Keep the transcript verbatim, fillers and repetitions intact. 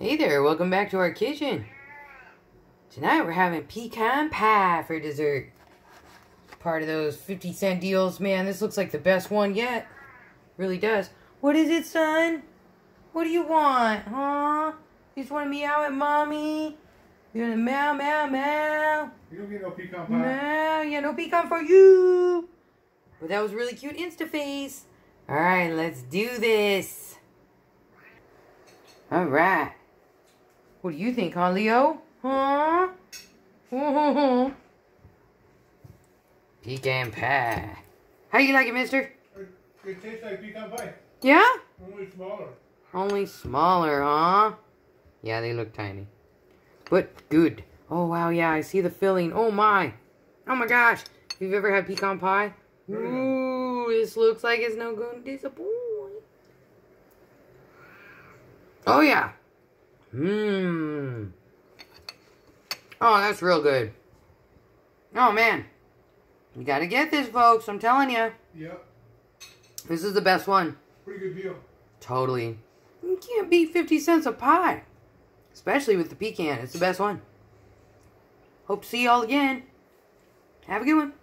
Hey there, welcome back to our kitchen. Tonight we're having pecan pie for dessert. Part of those fifty cent deals. Man, this looks like the best one yet. Really does. What is it, son? What do you want, huh? You just want to meow at mommy? You want to meow, meow, meow? You don't get no pecan pie. Meow, yeah, no pecan for you. But that was really cute Instaface. Alright, let's do this. Alright. What do you think, huh, Leo? Huh? Whoa. Pecan pie. How do you like it, mister? It, it tastes like pecan pie. Yeah? Only smaller. Only smaller, huh? Yeah, they look tiny. But good. Oh, wow, yeah, I see the filling. Oh, my. Oh, my gosh. If you've ever had pecan pie? Ooh, this looks like it's not going to disappoint. Oh, yeah. Mmm. Oh, that's real good. Oh, man. You gotta get this, folks. I'm telling you. Yep. This is the best one. Pretty good deal. Totally. You can't beat fifty cents a pie. Especially with the pecan. It's the best one. Hope to see y'all again. Have a good one.